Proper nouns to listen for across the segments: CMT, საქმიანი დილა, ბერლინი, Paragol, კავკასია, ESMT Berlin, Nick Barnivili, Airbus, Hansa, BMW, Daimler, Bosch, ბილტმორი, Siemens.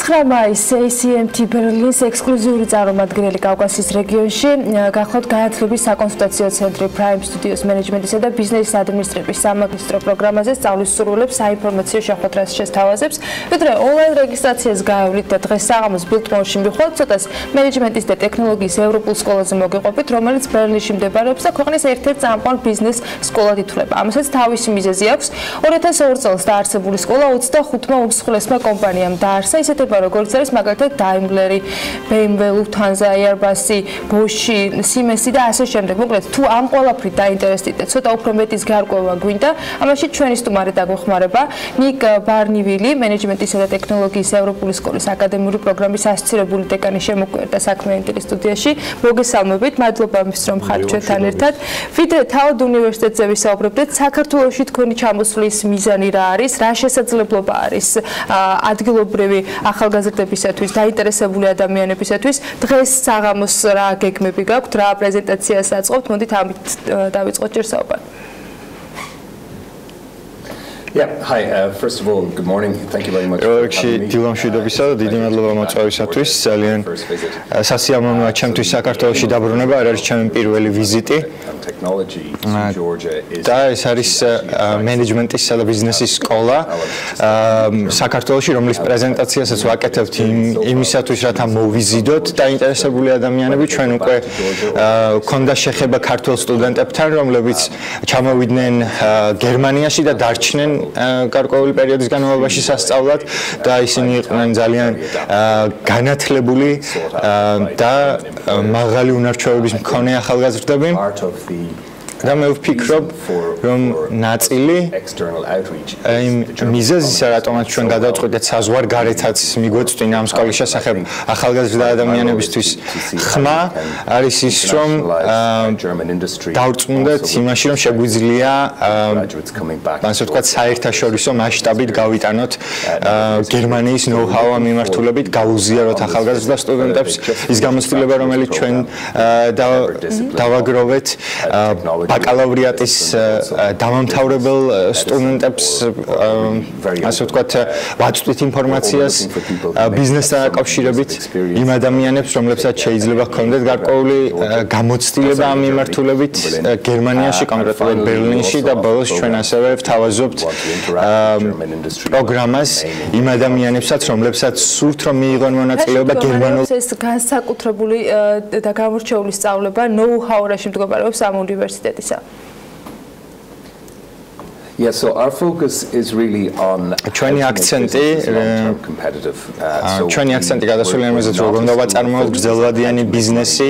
CMT Berlin's exclusive წარმომადგენელი კავკასიის რეგიონში გახლავთ განათლების საკონსულტაციო ცენტრი Prime Studios Management-ისა და ბიზნესის ადმინისტრების სამაგისტრო პროგრამაზე სწავლის სრულებს საინფორმაციო შეხვედრას შესთავაზებს, ვიდრე ონლაინ რეგისტრაციას გაევლით და დღეს საღამოს Biltmore-ში მივხვდით ცოტას მენეჯმენტის და ტექნოლოგიის ევროპულ სკოლაზე მოგიყვებით, რომელიც ბერლინში მდებარეობს და ქვეყნის ერთ-ერთ წამყვან ბიზნეს სკოლად ითვლება. ამასაც თავისი მიზეზი აქვს. 2002 წელს დაარსებული სკოლა 25-მა უმსხვილესმა კომპანიამ დაარსა. Paragol is Magata Daimler, BMW, Hansa, Airbus, Bosch, Siemens, and Association Democrats. Two Ampola Prita interested. So, the Promet is Gargova Guinta, Amashi Trains to Marita Gohmaraba, Nick Barnivili, Management is the Technology, Europolis College, Academic Program is Astrobul Tekanishemuka, the Sacramental Studioshi, Bogisamovit, Madlobams from Hatchetaneta, Fitted How the University Service Operated, Sakartu Oshit Kunichamuslis, Mizaniraris, Rashes at Leblobaris, Adgilobrevi. ახალგაზრდებისათვის დაინტერესებული ადამიანებისათვის დღეს საღამოს რა გეგმები გაქვთ რა პრეზენტაციას აწყობთ მოდით ამით დავიწყოთ ჯერ საუბარი Yeah, hi. First of all, good morning. Thank you very much for coming. Technology in Georgia is management is a business scholar. Sakartvelshi romlis prezentatsiasats vaketevt imisatvis ratam movisidot da interesabuli ადამიანები ჩვენ უკვე ქონდა შეხება ქართულ სტუდენტებთან რომლებიც ჩამოვიდნენ გერმანიაში და დარჩნენ გარკვეული პერიოდის განმავლობაში სასწავლად და ისინი იყვნენ ძალიან განათლებული და მაღალი უნარჩვევების მქონე ახალგაზრდები და მე ვფიქრობ რომ ნაწილი მიზეზისა რატომაც ჩვენ გადავწყვეტეთ საზღვარგარეთაც მიგვეწვინა ამ სკოლის შესახებ ახალგაზრდა ადამიანებისთვის ხმა არის ის რომ დავწუნდეთ იმაში რომ შეგვიძლია ასე ვთქვათ საერთაშორისო მასშტაბით გავიტანოთ გერმანიის ნოუ-ჰაუ მიმართულებით გაუზიაროთ ახალგაზრდა სტუდენტებს ის გამოცდილება რომელიც ჩვენ დავაგროვეთ ბაკალავრიატის დამამთავრებელ სტუდენტებს ასე ვთქვათ ვაწვდით ინფორმაციას ბიზნესთან დაკავშირებით იმ ადამიანებს რომლებსაც შეიძლება ჰქონდეთ გარკვეული გამოცდილება ამ მიმართულებით გერმანიაში კონკრეტულად ბერლინში და ბოლოს ჩვენ ასევე ვთავაზობთ პროგრამას იმ ადამიანებსაც რომლებსაც სურთ რომ მიიღონ მონაწილეობა გერმანულ ეს განსაკუთრებული და გამორჩეული სწავლება ნოუ-ჰაურაში მდგომარეობს ამ უნივერსიტეტში Yeah, so our focus is really on training accent competitive training accent გადასული იმაზე თუ როგორ უნდა ვაწარმოოთ გრძელვადიანი ბიზნესი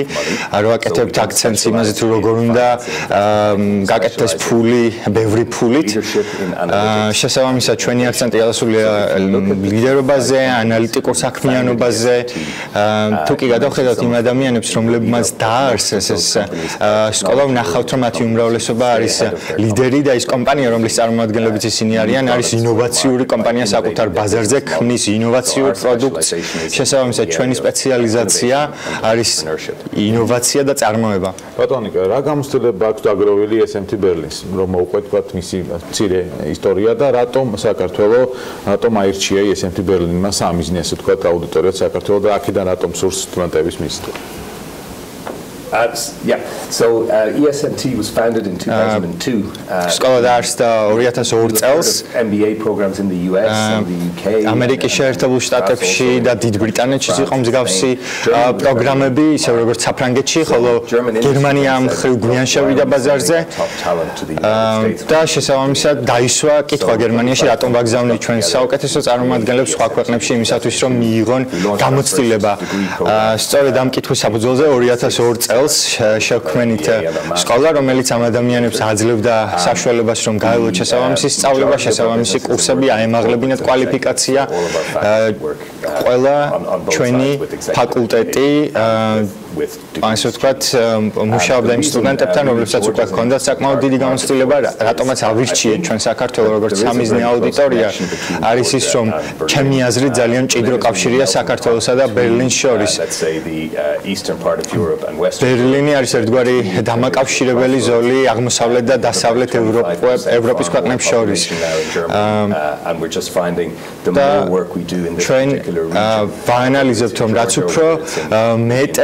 არ ვაკეთებთ აქცენტს იმაზე თუ როგორ უნდა გაკეთდეს ფული ბევრი ფულით შესაბამისად ჩვენი აქცენტი გადასულია ლიდერობაზე ანალიტიკურ საქმიანობაზე თუ კი გადავხედავთ იმ ადამიანებს რომლებმაც დაარსეს ეს სკოლა ვნახავთ რომ მათი უმრავლესობა არის ლიდერი და ის კომპანია რომლის წარმომადგენლებიც ისინი არიან არის ინოვაციური კომპანია საკუთარ ბაზარზე ქმნის ინოვაციურ პროდუქტს შესაბამისად ჩვენი სპეციალიზაცია არის ინოვაცია და წარმოება ბატონო რა გამოცდილება აქვს დაგროვილი SMT Berlin-ის რომ მოვყვეთ მისი მცირე ისტორია და რატომ საქართველოს რატომ აირჩია SMT Berlin-მა სამიზნე ასე თქვა აუდიტორიაც საქართველოს და აქედან რატომ სურს სტუდენტების მისვლა Yeah, so ESMT was founded in 2002. Scholar Dars da Orientas Ortels. MBA programs in the US and the UK. America შეერთებულ შტატებში და დიდ ბრიტანეთში იყო მსგავსი პროგრამები, ისე როგორც საფრანგეთში, ხოლო გერმანია ამ ხრივ გვიან შევიდა ბაზარზე. და შესაბამისად დაისვა კითხვა გერმანიაში რატომ ვაგზავნით ჩვენ საუკეთესო წარმომადგენლებს სხვა ქვეყნებში იმისათვის რომ მიიღონ გამოცდილება. სწორედ ამ კითხვის საფუძველზე 2002 წელს შექმნით სკოლა რომელიც ამ ადამიანებს აძლევდა საშუალებას რომ გაევლოთ შესაბამისი სწავლება შესაბამისი კურსები აემაღლებინათ კვალიფიკაცია ყველა ჩვენი ფაკულტეტი Մուշյալ դեմ ստուդենտ ապտան որ լուսած ուկա կոնդա սակմաու դիլիգան ստուլե բարա հատոմաց ավիր չի է չեն Սակարթելո როგორც համիզնի աուդիտորիա არის ის რომ ჩემი აზრით ძალიან ჭიდრო კავშირია Սակարթելոսა და Բերլին შორის Բերլინი არის ერთგვარი დამაკავშირებელი ზოლი აღმოსავლეთ და დასავლეთ ევროპის ქვეყნებს შორის და ჩვენ ვაანალიზებთ რომ რაც უფრო მეტ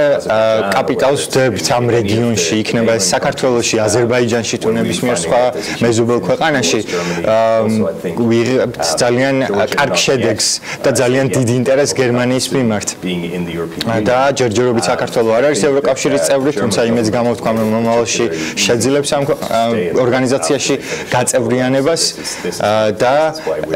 კაპიტალს ვდებთ ამ რეგიონში იქნება საქართველოში აზერბაიჯანში თუ ნებისმიერ სხვა მეზობელ ქვეყანაში ვიღებთ ძალიან კარგ შედეგს და ძალიან დიდ ინტერესს გერმანიის მიმართ და ჯერჯერობით საქართველო არ არის ევროკავშირის წევრი თუმცა იმეც გამოვთქვა რომ მომავალში შეძლებს ამ ორგანიზაციაში გაწევრიანებას და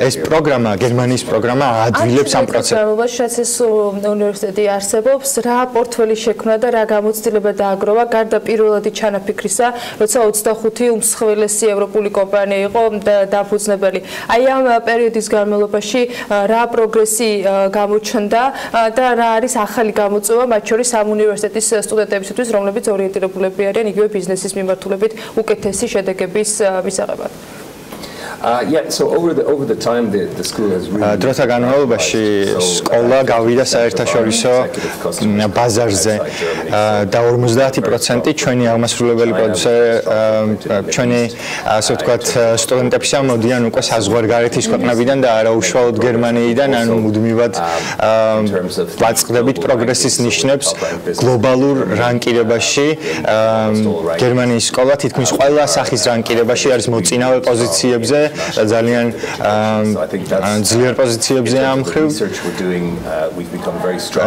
ეს პროგრამა გერმანიის პროგრამა აადვილებს ამ პროცესს უნივერსიტეტი არსებობს რა პორტფელი შექმნა და რა გამოცდილება დააგროვა გარდა პირველადი ჩანაფიქრისა როცა 25 უმსხვილესი ევროპული კომპანია იყო დაფუძნებელი აი ამ პერიოდის განმავლობაში რა პროგრესი გამოჩნდა და რა არის ახალი გამოწვევა მათ შორის ამ უნივერსიტეტის სტუდენტებისთვის რომლებიც ორიენტირებულები არიან იგივე ბიზნესის მიმართულებით უკეთესი შედეგების მისაღებად Yeah, so over the time the school has really დროთა განმავლობაში სკოლა გავიდა საერთაშორისო ბაზარზე და 50% ჩვენი აღმასრულებელი პროდუცენტები ჩვენი ასე ვთქვათ სტუდენტებისა მოდიან უკვე საზღვარგარეთის ქვეყნებიდან და არა უშუალოდ გერმანიიდან ანუ მუდმივად ვაწყდებით პროგრესის ნიშნებს გლობალურ რანკირებაში გერმანიის სკოლა თითქმის ყველა სახის რანკირებაში არის მოწინავე პოზიციებზე ძალიან ძლიერ პოზიციებზე ამხრივ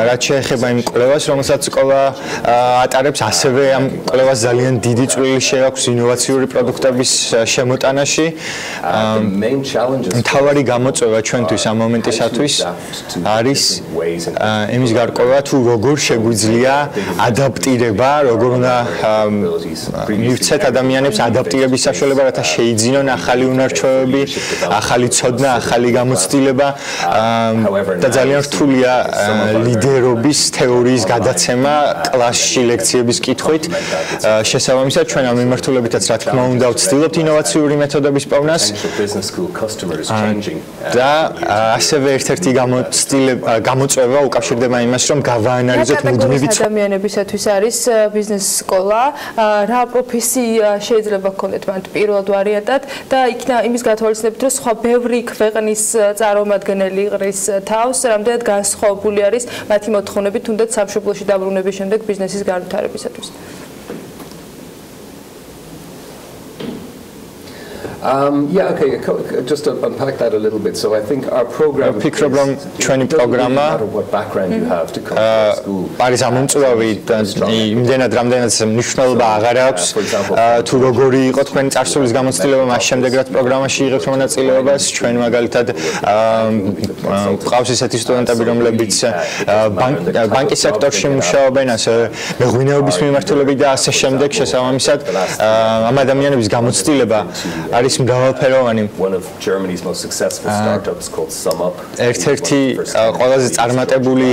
რაც შეეხება იმ კვლევას რომელსაც სკოლა ატარებს ასევე ამ კვლევას ძალიან დიდი წვლილი შეაქვს ინოვაციური პროდუქტების შემოტანაში მთავარი გამოწვევა ჩვენთვის ამ მომენტისათვის არის იმის გარკვევა თუ როგორ შეგვიძლია ადაპტირება როგორ უნდა მივცეთ ადამიანებს ადაპტირების საშუალება რათა შეიძინონ ახალი უნარჩვევები ახალი ცოდნა ახალი გამოცდილება და ძალიან რთულია ლიდერობის თეორიის გადაცემა კლასში ლექციების კითხვით შესაბამისად ჩვენ ამ მიმართულებითაც რა თქმა უნდა ვცდილობთ ინოვაციური მეთოდების პოვნას და ასევე ერთ-ერთი გამოწვევა უკავშირდება იმას რომ გავაანალიზოთ მუდმივი ადამიანებისათვის არის ბიზნეს სკოლა რა პროფესია შეიძლება გქონდეთ მან პირველად ვარიანტად და იქნა იმის გათვალისწინებით რომ სხვა ბევრი ქვეყნის წარმომადგენელი იყრის თავს რამდენად განსხვავებული არის მათი მოთხოვნები თუნდაც სამშობლოში დაბრუნების შემდეგ ბიზნესის განვითარებისათვის Yeah, okay, just to unpack that a little bit. So I think our program training program no matter what background you have to come to school. არის ამომწვევი იმდენად რამდენიც მნიშვნელობა აღარ აქვს თუ როგორი იყო თქვენი წარსულის გამოცდილება მას შემდეგაც პროგრამაში იღებთ მონაწილეობას ჩვენ მაგალითად გვყავს ესეთი სტუდენტები რომლებიც ბანკის სექტორში მუშაობენ ასე მეღვინეობის მიმართულებით და ასე შემდეგ შესაბამისად ამ ადამიანების გამოცდილება არის მრავალფეროვანი ერთ-ერთი ყველაზე წარმატებული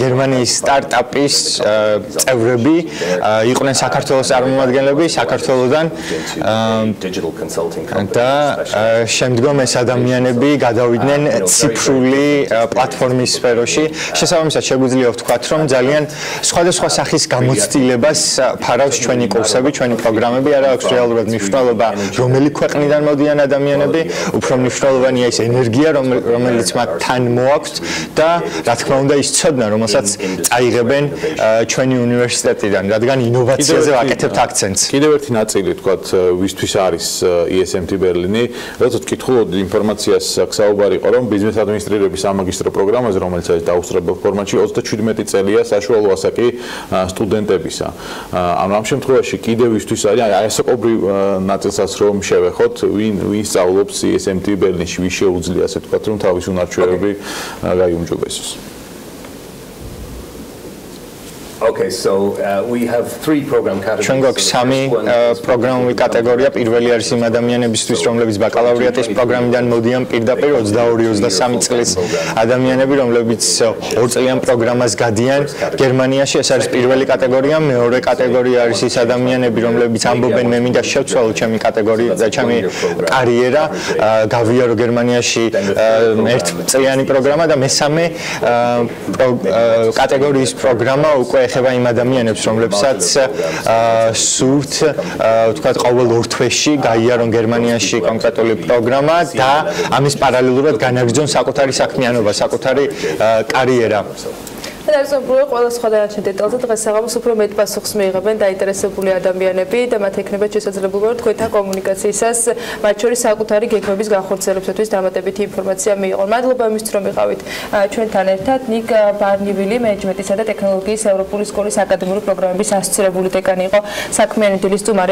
გერმანიის სტარტაპის წევრები იყვნენ საქართველოს წარმომადგენლები საქართველოსდან და შემდგომ ეს ადამიანები გადავიდნენ ციფრული პლატფორმის სფეროში შესაბამისად შეგვიძლია ვთქვათ რომ ძალიან სხვადასხვა სახის გამოცდილებას ფარავს ჩვენი კურსები ჩვენი პროგრამები არა აქვს რეალურად მნიშვნელობა რომელი ქვეყნიდან მოდიან ადამიანები, უფრო მნიშვნელოვანია ის ენერგია, რომელიც მათთან მოაქვს და რა თქმა უნდა ის ცოდნა, რომელსაც წაიღებენ ჩვენი უნივერსიტეტიდან, რადგან ინოვაციაზე ვაკეთებთ აქცენტს. Კიდევ ერთი ნაწილი თქვათ, ვისთვის არის ESMT Berlin-ი, როდესაც ვკითხულობ ინფორმაციას საუბარი იყო, რომ ბიზნეს ადმინისტრირების სამაგისტრო პროგრამაზე, რომელიც არის დაუსწრებელ ფორმატში 37 წელია საშუალო ასაკი სტუდენტებისა. ამ შემთხვევაში კიდევ ვისთვის არის, აი ასაკობრივ ნაწილსაც რომ შევეხოთ ვინ სწავლობს CMT ბერლინში ვის შეუძლია ასე თქვა რომ თავის უნარჩვევები გაიუმჯობესოს ჩვენ გვაქვს სამი პროგრამული კატეგორია. პირველი არის იმ ადამიანებისთვის, რომლებიც ბაკალავრიატის პროგრამიდან მოდიან პირდაპირ 22-23 წლის ადამიანები, რომლებიც 2 წლიან პროგრამას გადიან გერმანიაში. ეს არის პირველი კატეგორია. მეორე კატეგორია არის ის ადამიანები, რომლებიც ამბობენ, მე მინდა შევცვალო ჩემი კატეგორია და ჩემი კარიერა, გავიარო გერმანიაში 1 წლიანი პროგრამა და მესამე კატეგორიის პროგრამა უკვე ეხება იმ ადამიანებს, რომლებსაც სურთ, თქვათ, ყოველ 2 თვეში გაიარონ გერმანიაში კონკრეტული პროგრამა და ამის პარალელურად განაგრძონ საკუთარი საქმიანობა, საკუთარი კარიერა. Დაძაბული ყველა სხვა დანარჩენ დეტალზე დღეს საღამოს უფრო მეტ პასუხს მიიღებენ დაინტერესებული ადამიანები და მათ ექნება შესაძლებლობა თქვენთან კომუნიკაციისას მათ შორის საკუთარი გეგმების განხორციელებისათვის დამატებითი ინფორმაცია მიიღონ. მადლობა იმისთვის, რომ იყავით ჩვენთან ერთად. ნიკ ბარნივილი მენეჯმენტისა და ტექნოლოგიის ევროპული სკოლის აკადემიური პროგრამების ასოცირებული დეკანი იყო, საქმიანი დილის სტუმარი.